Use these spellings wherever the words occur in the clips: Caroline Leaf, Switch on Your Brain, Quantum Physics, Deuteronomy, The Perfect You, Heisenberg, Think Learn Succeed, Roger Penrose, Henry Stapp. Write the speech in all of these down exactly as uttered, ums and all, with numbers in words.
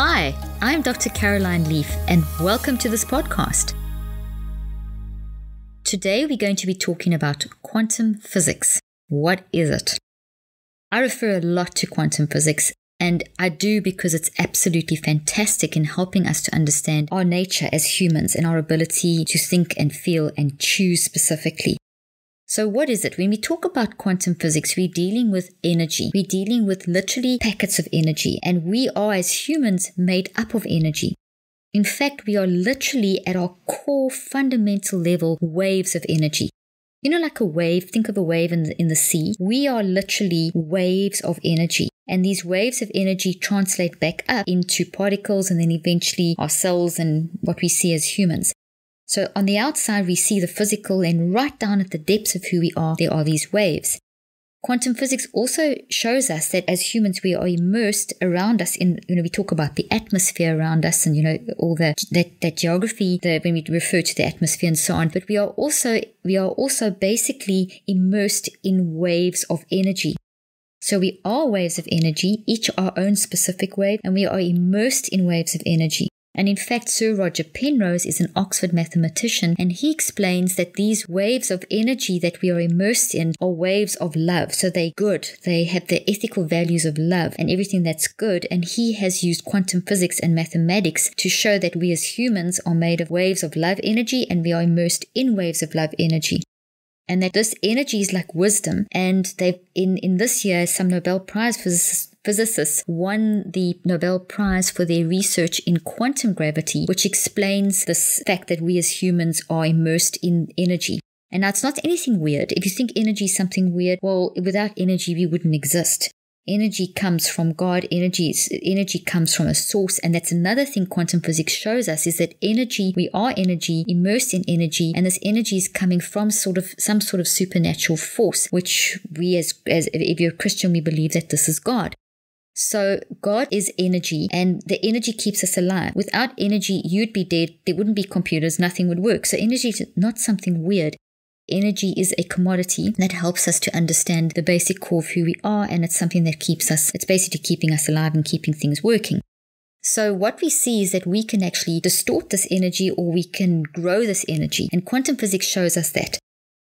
Hi, I'm Doctor Caroline Leaf, and welcome to this podcast. Today we're going to be talking about quantum physics. What is it? I refer a lot to quantum physics, and I do because it's absolutely fantastic in helping us to understand our nature as humans and our ability to think and feel and choose specifically. So what is it? When we talk about quantum physics, we're dealing with energy. We're dealing with literally packets of energy. And we are, as humans, made up of energy. In fact, we are literally at our core fundamental level waves of energy. You know, like a wave, think of a wave in the, in the sea. We are literally waves of energy. And these waves of energy translate back up into particles and then eventually our cells and what we see as humans. So on the outside, we see the physical, and right down at the depths of who we are, there are these waves. Quantum physics also shows us that as humans, we are immersed around us in, you know, we talk about the atmosphere around us and, you know, all the, that, that geography, the, when we refer to the atmosphere and so on. But we are also, we are also basically immersed in waves of energy. So we are waves of energy, each our own specific wave, and we are immersed in waves of energy. And in fact, Sir Roger Penrose is an Oxford mathematician, and he explains that these waves of energy that we are immersed in are waves of love. So they're good. They have the ethical values of love and everything that's good. And he has used quantum physics and mathematics to show that we as humans are made of waves of love energy, and we are immersed in waves of love energy. And that this energy is like wisdom. And they've in, in this year, some Nobel Prize physicists Physicists won the Nobel Prize for their research in quantum gravity, which explains this fact that we as humans are immersed in energy. And now, it's not anything weird. If you think energy is something weird, well, without energy, we wouldn't exist. Energy comes from God. Energy, energy comes from a source. And that's another thing quantum physics shows us, is that energy, we are energy, immersed in energy. And this energy is coming from sort of some sort of supernatural force, which we as, as if you're a Christian, we believe that this is God. So God is energy, and the energy keeps us alive. Without energy, you'd be dead. There wouldn't be computers. Nothing would work. So energy is not something weird. Energy is a commodity that helps us to understand the basic core of who we are, and it's something that keeps us, it's basically keeping us alive and keeping things working. So what we see is that we can actually distort this energy, or we can grow this energy, and quantum physics shows us that.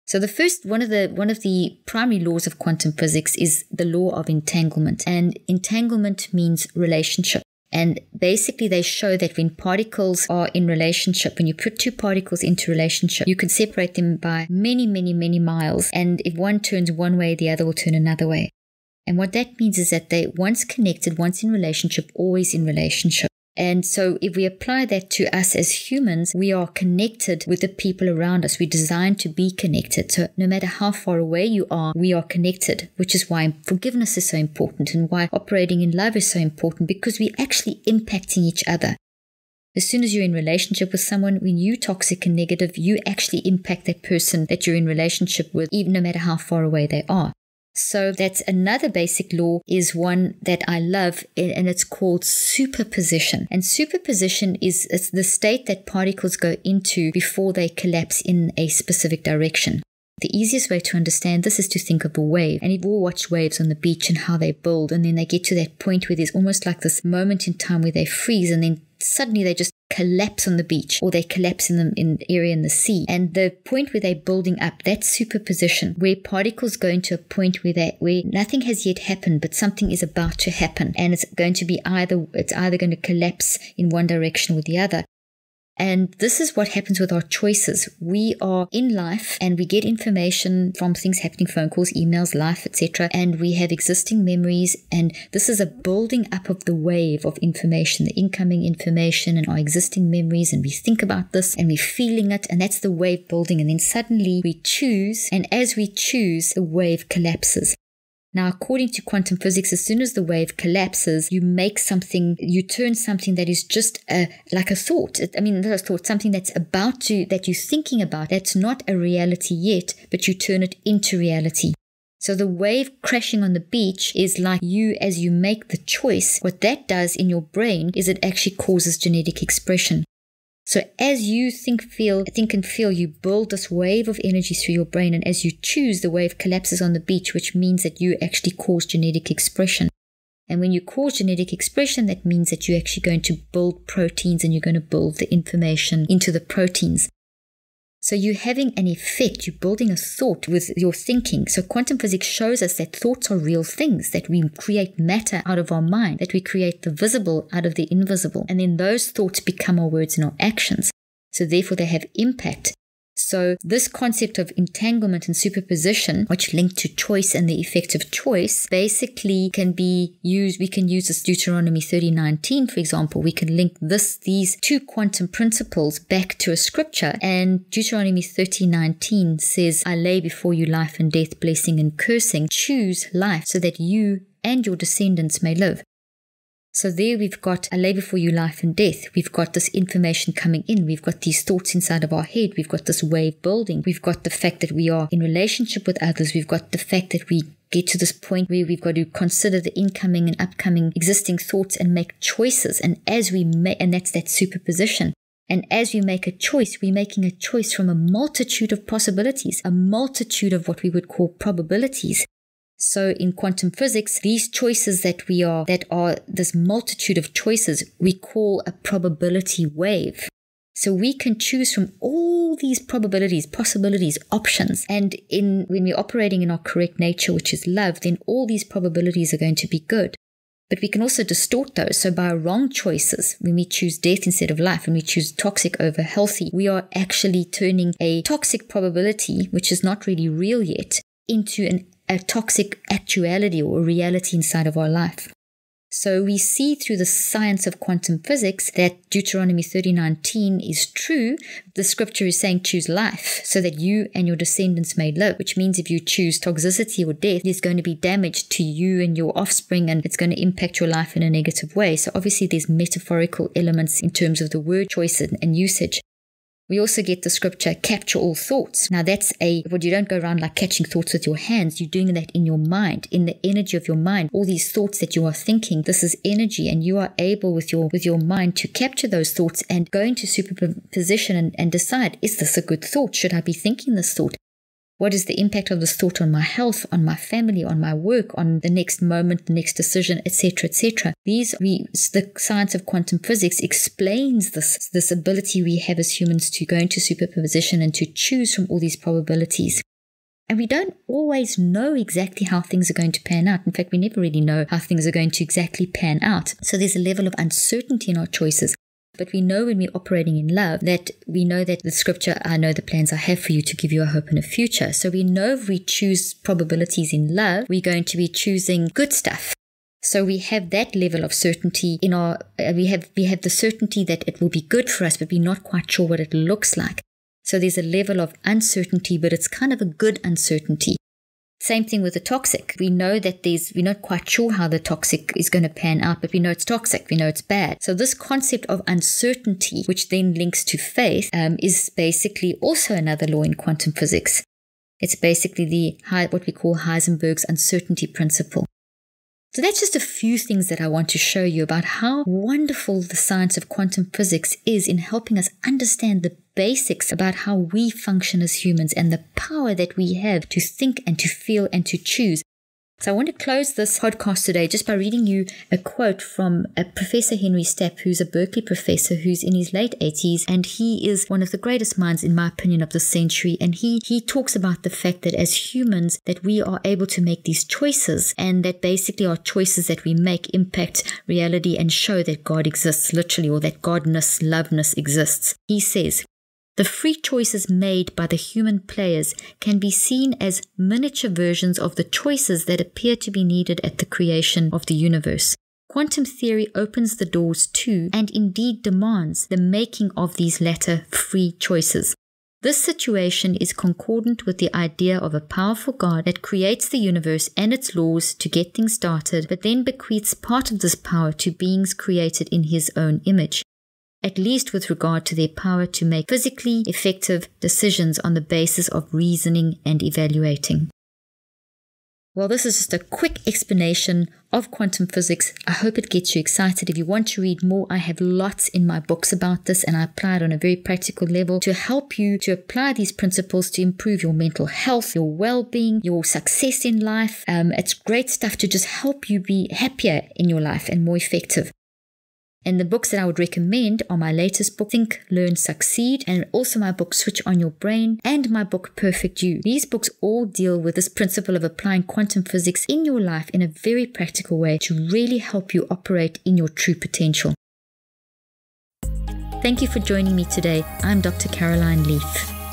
So the first one of the one of the primary laws of quantum physics is the law of entanglement, and entanglement means relationship. And basically, they show that when particles are in relationship, when you put two particles into relationship, you can separate them by many, many, many miles. And if one turns one way, the other will turn another way. And what that means is that they, once connected, once in relationship, always in relationship. And so if we apply that to us as humans, we are connected with the people around us. We're designed to be connected. So no matter how far away you are, we are connected, which is why forgiveness is so important and why operating in love is so important, because we're actually impacting each other. As soon as you're in relationship with someone, when you're toxic and negative, you actually impact that person that you're in relationship with, even no matter how far away they are. So that's another basic law, is one that I love, and it's called superposition. And superposition is it's the state that particles go into before they collapse in a specific direction. The easiest way to understand this is to think of a wave. And you've all watched waves on the beach and how they build, and then they get to that point where there's almost like this moment in time where they freeze, and then suddenly they just collapse on the beach, or they collapse in the in area in the sea. And the point where they're building up, that superposition, where particles go into a point where they, where nothing has yet happened, but something is about to happen. And it's going to be either, it's either going to collapse in one direction or the other. And this is what happens with our choices. We are in life, and we get information from things happening, phone calls, emails, life, et cetera. And we have existing memories. And this is a building up of the wave of information, the incoming information and our existing memories. And we think about this and we're feeling it. And that's the wave building. And then suddenly we choose. And as we choose, the wave collapses. Now, according to quantum physics, as soon as the wave collapses, you make something, you turn something that is just a, like a thought. I mean, not a thought, something that's about to, that you're thinking about, that's not a reality yet, but you turn it into reality. So the wave crashing on the beach is like you as you make the choice. What that does in your brain is it actually causes genetic expression. So as you think, feel, think and feel, you build this wave of energy through your brain. And as you choose, the wave collapses on the beach, which means that you actually cause genetic expression. And when you cause genetic expression, that means that you're actually going to build proteins and you're going to build the information into the proteins. So you're having an effect, you're building a thought with your thinking. So quantum physics shows us that thoughts are real things, that we create matter out of our mind, that we create the visible out of the invisible. And then those thoughts become our words and our actions. So therefore they have impact. So this concept of entanglement and superposition, which link to choice and the effect of choice, basically can be used. We can use this Deuteronomy thirty nineteen, for example. We can link this these two quantum principles back to a scripture. And Deuteronomy thirty nineteen says, "I lay before you life and death, blessing and cursing. Choose life so that you and your descendants may live." So there we've got, I lay before you life and death. We've got this information coming in. We've got these thoughts inside of our head. We've got this wave building. We've got the fact that we are in relationship with others. We've got the fact that we get to this point where we've got to consider the incoming and upcoming existing thoughts and make choices. And as we make, and that's that superposition. And as we make a choice, we're making a choice from a multitude of possibilities, a multitude of what we would call probabilities. So in quantum physics, these choices that we are, that are this multitude of choices, we call a probability wave. So we can choose from all these probabilities, possibilities, options. And in, when we're operating in our correct nature, which is love, then all these probabilities are going to be good. But we can also distort those. So by wrong choices, when we choose death instead of life, when we choose toxic over healthy, we are actually turning a toxic probability, which is not really real yet, into an a toxic actuality or reality inside of our life. So we see through the science of quantum physics that Deuteronomy thirty nineteen is true. The scripture is saying choose life so that you and your descendants may live, which means if you choose toxicity or death, there's going to be damage to you and your offspring, and it's going to impact your life in a negative way. So obviously there's metaphorical elements in terms of the word choice and usage. We also get the scripture, capture all thoughts. Now that's a, well, you don't go around like catching thoughts with your hands. You're doing that in your mind, in the energy of your mind. All these thoughts that you are thinking, this is energy, and you are able with your, with your mind to capture those thoughts and go into superposition and, and decide, is this a good thought? Should I be thinking this thought? What is the impact of this thought on my health, on my family, on my work, on the next moment, the next decision, et cetera, et cetera? These, we, the science of quantum physics explains this, this ability we have as humans to go into superposition and to choose from all these probabilities. And we don't always know exactly how things are going to pan out. In fact, we never really know how things are going to exactly pan out. So there's a level of uncertainty in our choices. But we know when we're operating in love that we know that the scripture, I know the plans I have for you to give you a hope and a future. So we know if we choose probabilities in love, we're going to be choosing good stuff. So we have that level of certainty in our, uh, we have, we have the certainty that it will be good for us, but we're not quite sure what it looks like. So there's a level of uncertainty, but it's kind of a good uncertainty. Same thing with the toxic. We know that there's, we're not quite sure how the toxic is going to pan out, but we know it's toxic. We know it's bad. So this concept of uncertainty, which then links to faith, um, is basically also another law in quantum physics. It's basically the high, what we call Heisenberg's uncertainty principle. So that's just a few things that I want to show you about how wonderful the science of quantum physics is in helping us understand the basics about how we function as humans and the power that we have to think and to feel and to choose. So I want to close this podcast today just by reading you a quote from a Professor Henry Stapp, who's a Berkeley professor who's in his late eighties, and he is one of the greatest minds, in my opinion, of the century. And he he talks about the fact that as humans, that we are able to make these choices, and that basically our choices that we make impact reality and show that God exists, literally, or that Godness, loveness exists. He says, "The free choices made by the human players can be seen as miniature versions of the choices that appear to be needed at the creation of the universe. Quantum theory opens the doors to, and indeed demands, the making of these latter free choices. This situation is concordant with the idea of a powerful God that creates the universe and its laws to get things started, but then bequeaths part of this power to beings created in his own image, at least with regard to their power to make physically effective decisions on the basis of reasoning and evaluating." Well, this is just a quick explanation of quantum physics. I hope it gets you excited. If you want to read more, I have lots in my books about this, and I apply it on a very practical level to help you to apply these principles to improve your mental health, your well-being, your success in life. Um, it's great stuff to just help you be happier in your life and more effective. And the books that I would recommend are my latest book, Think, Learn, Succeed, and also my book, Switch on Your Brain, and my book, Perfect You. These books all deal with this principle of applying quantum physics in your life in a very practical way to really help you operate in your true potential. Thank you for joining me today. I'm Doctor Caroline Leaf.